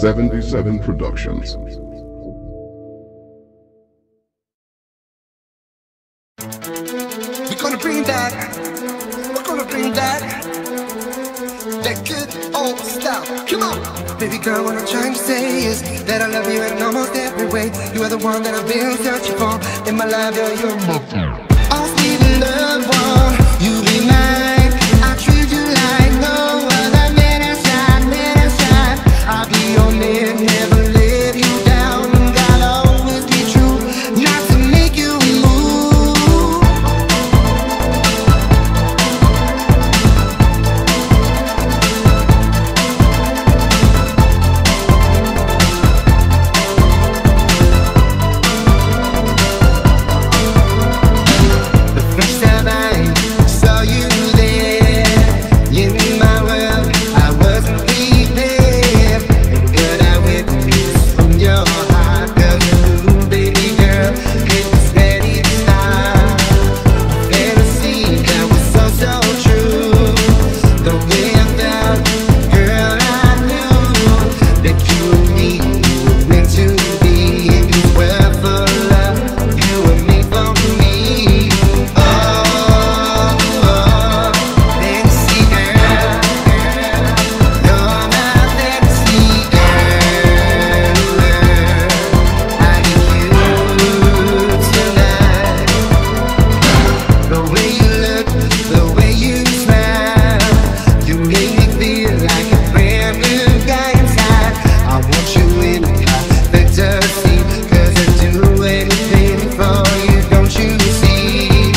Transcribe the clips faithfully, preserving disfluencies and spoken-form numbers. seventy-seven Productions. We're gonna bring that, we're gonna bring that, that good old style. Come on! Baby girl, what I'm trying to say is that I love you in almost every way. You are the one that I've been searching for. In my life, girl, you're my favorite. I'll see the love one, you be mine. I treat you like no other man outside, man outside. I'll be your man, never let you down, and I'll always be true, not to make you move. The first time I saw you there, in my world I wasn't prepared. And girl, I witnessed from your heart, girl, you, baby girl, it's ready to start. Fantasy that was so, so true. The way I felt, girl, I knew that you and me were meant to be. You were for love, you were made for me. Oh, oh, fantasy girl, you're my fantasy girl. I need you tonight. The way you look, the way you smile, you make me feel like a brand new guy inside. I want you in my fantasy, cause I do anything for you, don't you see?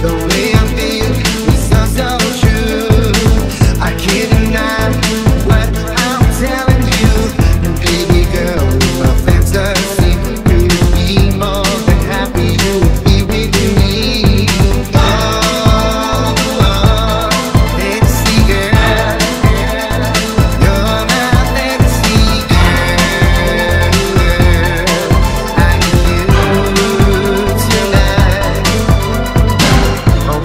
The way I feel is so, so true. I can't deny what I'm telling you. And baby girl, you're my fantasy. You would be more than happy, you would be with me. Oh, oh, fantasy girl, you're my fantasy girl. I need you tonight. Oh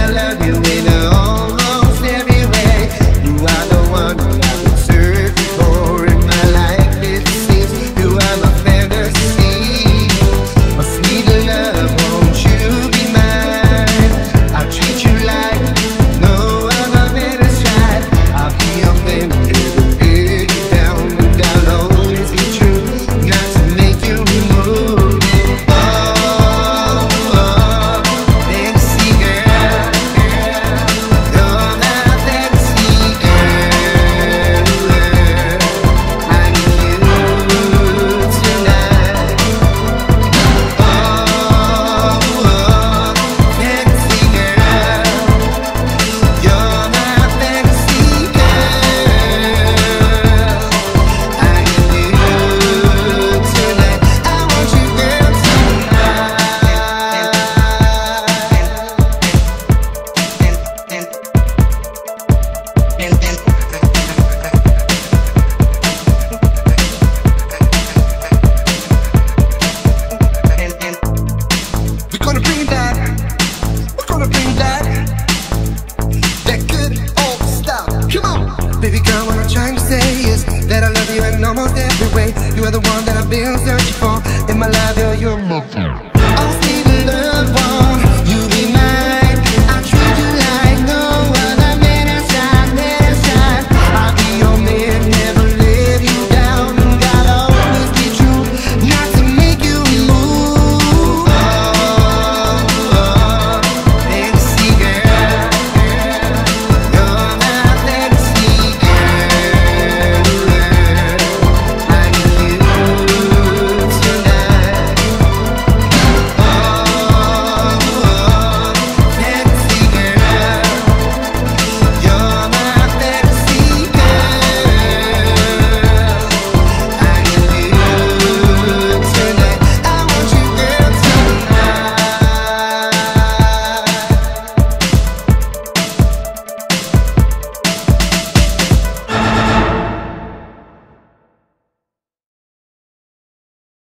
baby girl, what I'm trying to say is that I love you in almost every way. You are the one I've been searching for in my life, it seems. You are my fantasy, my sweet love, won't you be mine? I'll treat you like no other man has tried. I'll be your man, never let you down, and I'll always be true, not to make you move. Oh, oh, fantasy girl, you're my fantasy girl. I need you tonight. Oh, oh, fantasy girl, you're my fantasy girl. I need you tonight. I want you, girl, tonight. We're gonna bring that. We're gonna bring that. That good old style. Come on! Baby girl, what I'm trying to say is that I love you in almost every way. You are the one that I've been searching for. In my life, girl, you're my favorite.